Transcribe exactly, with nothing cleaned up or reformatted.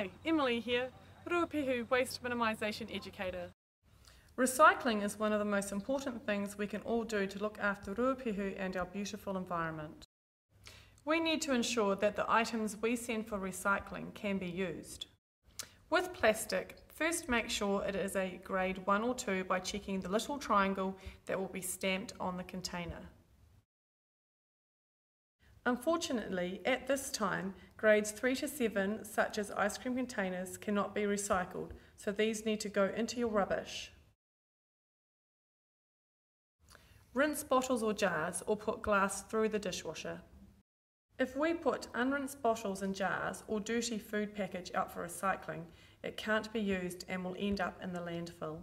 Hi, Emily here, Ruapehu Waste Minimisation Educator. Recycling is one of the most important things we can all do to look after Ruapehu and our beautiful environment. We need to ensure that the items we send for recycling can be used. With plastic, first make sure it is a grade one or two by checking the little triangle that will be stamped on the container. Unfortunately, at this time, grades three to seven, such as ice cream containers, cannot be recycled, so these need to go into your rubbish. Rinse bottles or jars, or put glass through the dishwasher. If we put unrinsed bottles and jars or dirty food package out for recycling, it can't be used and will end up in the landfill.